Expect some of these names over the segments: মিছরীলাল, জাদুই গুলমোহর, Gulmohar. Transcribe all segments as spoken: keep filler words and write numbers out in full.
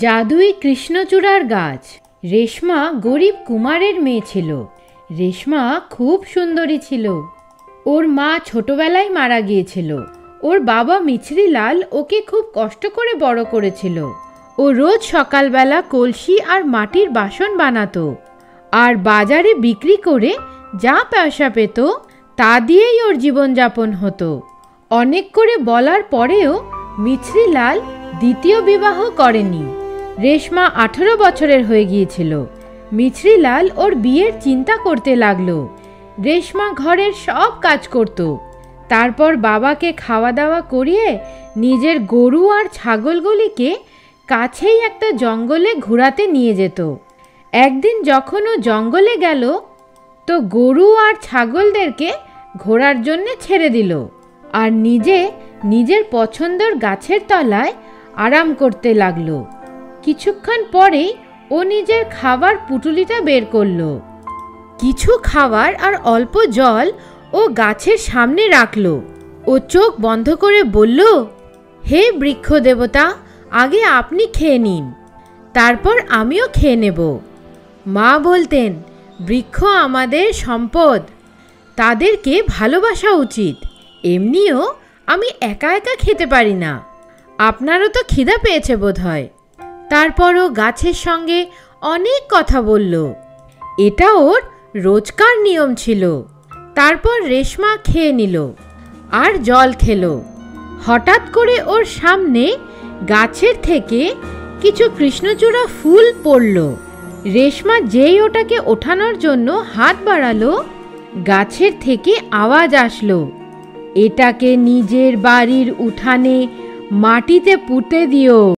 जादुई कृष्णचूड़ार गाछ। रेशमा गरीब कुमारेर मेये छिलो। रेशमा खूब सुंदरी छिलो। ओर मा छोटोबेलाय मारा गियेछिलो। ओर बाबा मिछरीलाल ओके खूब कष्ट करे बड़ो करेछिलो। ओ रोज सकाल बेला कलसी आर माटिर बासन बानातो आर बाजारे बिक्री करे जा पैसा पेतो ता दियेई ओर जीवन यापन हतो। अनेक करे बलार परेओ मिछरीलाल द्वितीय विवाह करेनी। रेशमा अठारो बछरेर होये गियेछिलो। मिछरीलाल ओर बियेर चिंता करते लागलो। रेशमा घरेर सब काज करतो। तारपर बाबाके खावा दावा करिये निजेर गरु आर छागलगुलिके काछेई एकटा जंगले घुराते निये जेतो। एकदिन जखन ओ जंगले गेल तो गरु आर छागलदेरके घोरार जन्य छेड़े दिल आर निजे निजेर पछंदर गाछेर तलाय आराम करते लागलो। किछुक्षण परेई ओ निजेर खावार पुटुलिटा बेर करलो। किछु खावार आर अल्प जल ओ गाछेर सामने राखलो। ओ चोख बंध करे बोललो, हे वृक्ष देवता, आगे आपनी खेये निन, तारपर आमिओ खेये नेब। मा बोलतेन, वृक्ष आमादेर सम्पद, तादेरके भालोबासा उचित। एमनिओ आमी एका एका खेते पारी ना, आपनारो तो खिदा पेयेछे बोधहय। तारपरो गाछेर संगे अनेक कथा बोललो। एटा ओर रोजकार नियम छिलो। तारपर रेशमा खेये निल आर जल खेलो। हठात् करे ओर सामने गाछेर थेके किछु कृष्णचूड़ा फुल पड़लो। रेशमा जेई ओटाके ओठानोर जोन्नो हाथ बाड़ालो, गाछेर थेके आवाज आसलो, एटाके निजेर बाड़ीर उठाने माटीते पुते दिओ।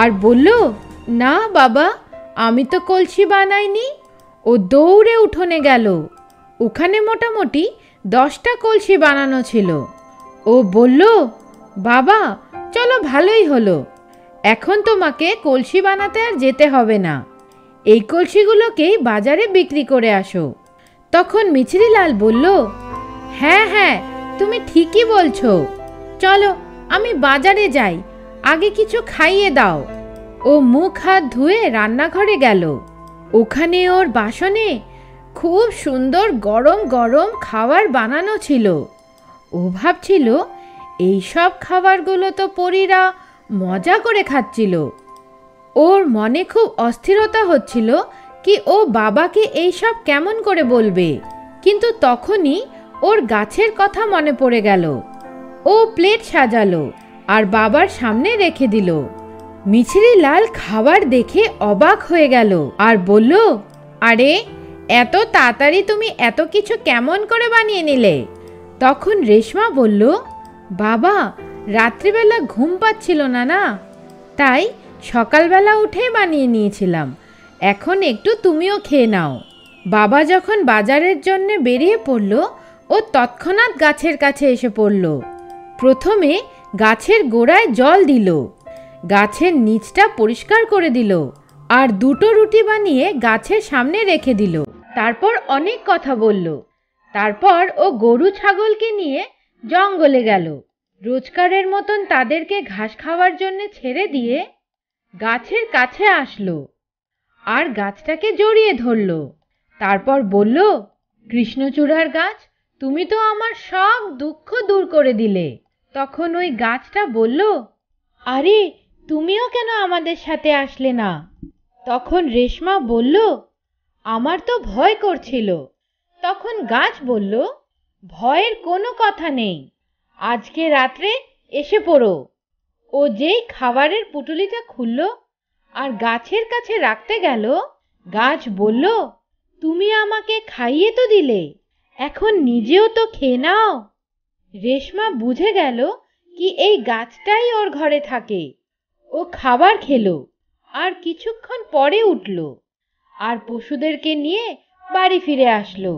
और बोलो ना बाबा आमी तो कलसी बनाईनी। ओ दौड़े उठोने गेलो, ओखाने मोटामोटी दसटा कलसी बनानो छिलो। ओ बोलो बाबा चलो भालोई होलो, एखन तोमाके कलसी बनाते आर जेते होबे ना, एई कलसीगुलोकेई बाजारे बिक्री करे आसो। तखन मिछरीलाल बोलो, हाँ हाँ तुमी ठीकई बोलछो, चलो आमी बाजारे जाई, आगे किछु खाइए दाओ। ओ मुख हाथ धुए रान्नाघरे गेल। ओखाने ओर बासने खूब सुंदर गरम गरम खावार बनानो छिलो। ओ भाबछिलो एई सब खावारगुलो तो परीरा मजा करे खाच्छिलो। ओर मने खूब अस्थिरता होच्छिलो कि ओ बाबा के एई सब केमन करे बोलबे, किन्तु तखोनी ओर गाछेर कथा मने पड़े गेल। ओ प्लेट सजालो और बाबार सामने रेखे दिलो। मिछरीलाल खावार देखे अबाक हो गेल और बोलो, अरे एत तातारी तुमी एत किछु केमन करे बानिये निले। तखन रेशमा बोलो, बाबा रात्रिबेला घुम पाच्छिलो ना ना, ताई सकालबेला उठे बानिये नियेछिलाम, एखन एकटू तुमिओ खेये नाओ। बाबा जखन बाजारेर जन्य बेरिये पड़लो ओ तत्क्षणात् गाछेर काछे एसे पड़लो। प्रथमे गाछेर गोड़ाय जल दिल, गाछेर नीचटा परिष्कार करे दिल और दुटो रुटी बानिये गाछेर सामने रेखे दिल। तारपर अनेक कथा बोललो। तारपर ओ गरु छागलके निये जंगले गेल। रोजकारेर मतन तादेरके घास खावार जन्य छेड़े दिये गाछेर काछे आसलो और गाछटाके जड़िये धरलो। तारपर बोललो, कृष्णचूड़ार गाछ तुमी तो आमार सब दुःख दूर करे दिले। तखन ओई गाछटा बोललो, अरे तुमिओ केनो आमादेर साथे आसले ना। तखन रेशमा बोललो, आमार तो भय करछिलो। तखन गाछ बोललो, भयेर कोनो कथा नेई, आजके रात्रे एसे पड़ो। ओ जेई खावारेर पुटुलिटा खुललो आर गाछेर काछे राखते गेल, गाछ बोललो, तुमी आमाके खाइये तो दिले, एखन निजेओ तो खेये नाओ। रेशमा बुझे गेल कि एई गाछटाई ओर घरे थाके। ओ खाबार खेलो और किछुक्षण परे उठलो और पशुदेरके निये बाड़ी फिरे आसलो।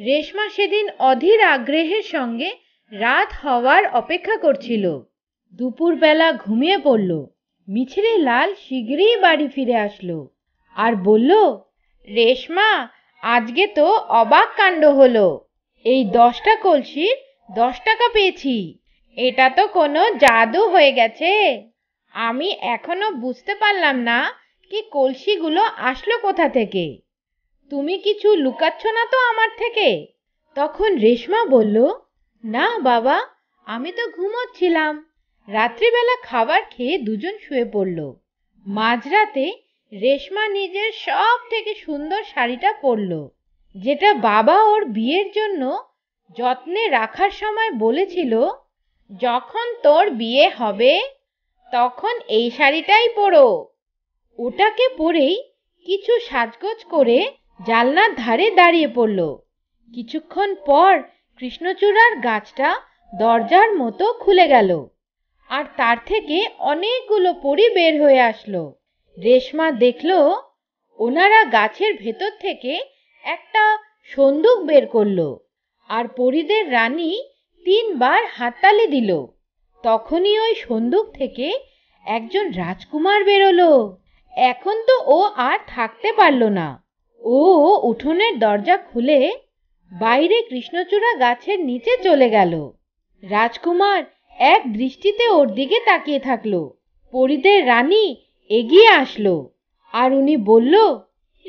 रेशमा सेदिन अधीर आग्रहेर संगे रात हवार अपेक्षा करछिलो। दुपुर बेला घुमिये पड़लो। मिछरीलाल शीघ्रई बाड़ी फिरे आसलो और बोललो, रेशमा आजके तो अबाक कांड हलो, एई दशटा कलसिर दस टाका पेয়েছি, এটা তো কোনো জাদু হয়ে গেছে। আমি এখনো বুঝতে পারলাম না কি কলসিগুলো আসলো কোথা থেকে। তুমি কিছু লুকাচ্ছ না তো আমার থেকে? তখন রেশমা বলল, না বাবা আমি তো ঘুমোচ্ছিলাম। রাত্রিবেলা খাবার খেয়ে দুজন শুয়ে পড়ল। মাঝরাতে রেশমা নিজের সব থেকে সুন্দর শাড়িটা পরল, যেটা বাবা ওর বিয়ের জন্য যত্নে রাখার সময় বলেছিল, যখন তোর বিয়ে হবে তখন এই শাড়িটাই পরো। ওটাকে পরেই কিছু সাজগোজ করে জানলার ধারে দাঁড়িয়ে পড়ল। কিছুক্ষণ পর কৃষ্ণচূড়ার গাছটা দরজার মতো খুলে গেল আর তার থেকে অনেকগুলো পরী বের হয়ে আসলো। রেশমা দেখল ওনারা গাছের ভেতর থেকে একটা সন্দুক বের করলো আর পরীদের রানী তিনবার হাততালি দিল। তখনই ওই সন্দুক থেকে একজন রাজকুমার বেরোলো। এখন তো ও আর থাকতে পারল না। ও উঠোনের দরজা খুলে বাইরে কৃষ্ণচূড়া গাছের নিচে চলে গেল। রাজকুমার এক দৃষ্টিতে ওর দিকে তাকিয়ে থাকলো। পরীদের রানী এগিয়ে আসলো আর উনি বলল,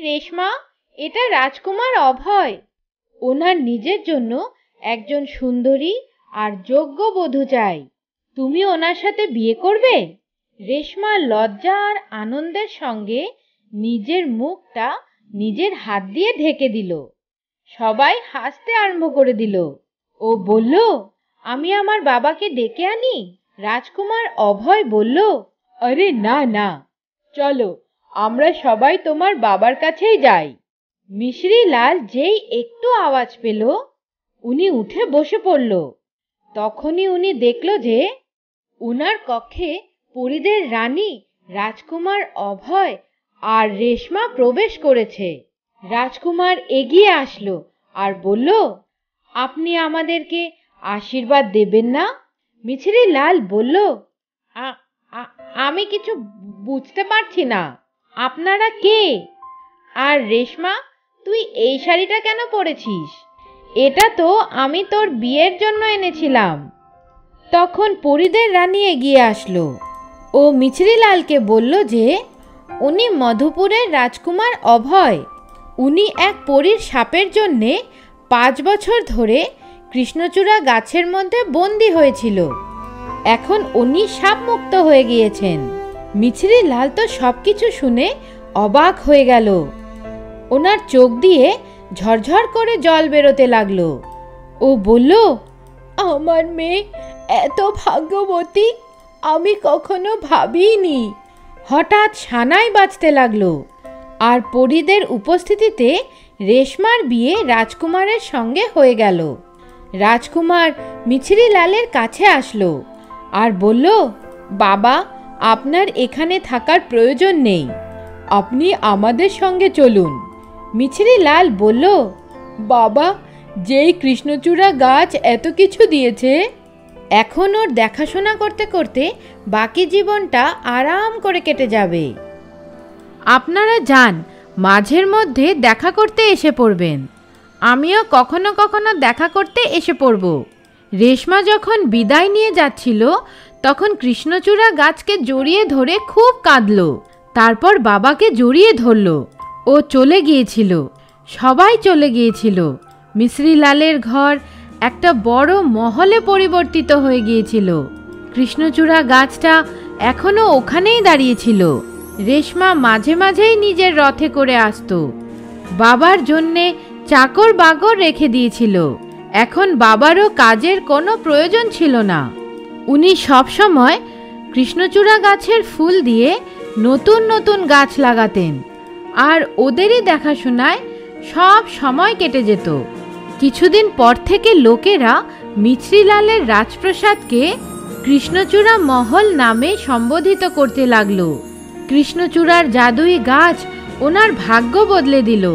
রেশমা এটা রাজকুমার অভয়, ওনার নিজের জন্য একজন সুন্দরী আর যোগ্য বধূ চাই, তুমি ওনার সাথে বিয়ে করবে? রেশমা লজ্জা আর আনন্দের সঙ্গে নিজের মুখটা নিজের হাত দিয়ে ঢেকে দিল। সবাই হাসতে আরম্ভ করে দিল। ও বলল, আমি আমার বাবাকে ডেকে আনি। রাজকুমার অভয় বলল, আরে না না, চলো আমরা সবাই তোমার বাবার কাছেই যাই। মিছরীলাল যেই একটু আওয়াজ পেল উনি উঠে বসে পড়ল। তখনই উনি দেখল যে উনার কক্ষে পরীদের রানী রাজকুমার অভয় আর রেশমা প্রবেশ করেছে। রাজকুমার এগিয়ে আসলো আর বলল, আপনি আমাদেরকে আশীর্বাদ দেবেন না? মিছরি লাল বলল, আমি কিছু বুঝতে পারছি না, আপনারা কে? আর রেশমা, তুই এই শাড়িটা কেন পরেছিস? এটা তো আমি তোর বিয়ের জন্য এনেছিলাম। তখন পরিদের রানী এগিয়ে আসলো ও মিছরি লালকে বলল যে উনি মধুপুরের রাজকুমার অভয়। উনি এক পরীর সাপের জন্যে পাঁচ বছর ধরে কৃষ্ণচূড়া গাছের মধ্যে বন্দি হয়েছিল। এখন উনি সাপ মুক্ত হয়ে গিয়েছেন। মিছরি লাল তো সব কিছু শুনে অবাক হয়ে গেল। ওনার চোখ দিয়ে ঝরঝর করে জল বেরোতে লাগলো। ও বলল, আমার মেয়ে এত ভাগ্যবতী আমি কখনো ভাবিনি। হঠাৎ সানাই বাজতে লাগলো আর পরীদের উপস্থিতিতে রেশমার বিয়ে রাজকুমারের সঙ্গে হয়ে গেল। রাজকুমার মিছরি লালের কাছে আসলো আর বলল, বাবা, আপনার এখানে থাকার প্রয়োজন নেই, আপনি আমাদের সঙ্গে চলুন। মিছরি লাল বলল, বাবা, যেই কৃষ্ণচূড়া গাছ এত কিছু দিয়েছে, এখন ওর দেখাশোনা করতে করতে বাকি জীবনটা আরাম করে কেটে যাবে। আপনারা যান, মাঝের মধ্যে দেখা করতে এসে পড়বেন। আমিও কখনো কখনো দেখা করতে এসে পড়ব। রেশমা যখন বিদায় নিয়ে যাচ্ছিল তখন কৃষ্ণচূড়া গাছকে জড়িয়ে ধরে খুব কাঁদল। তারপর বাবাকে জড়িয়ে ধরল। ও চলে গিয়েছিল, সবাই চলে গিয়েছিল। মিছরি লালের ঘর একটা বড় মহলে পরিবর্তিত হয়ে গিয়েছিল। কৃষ্ণচূড়া গাছটা এখনও ওখানেই দাঁড়িয়েছিল। রেশমা মাঝে মাঝেই নিজের রথে করে আসত। বাবার জন্যে চাকর বাকর রেখে দিয়েছিল। এখন বাবারও কাজের কোনো প্রয়োজন ছিল না। উনি সবসময় কৃষ্ণচূড়া গাছের ফুল দিয়ে নতুন নতুন গাছ লাগাতেন আর ওদেরই দেখাশোনায় সব সময় কেটে যেত। কিছুদিন পর থেকে লোকেরা মিছরি লালের রাজপ্রাসাদকে কৃষ্ণচূড়া মহল নামে সম্বোধিত করতে লাগলো। কৃষ্ণচূড়ার জাদুই গাছ ওনার ভাগ্য বদলে দিল।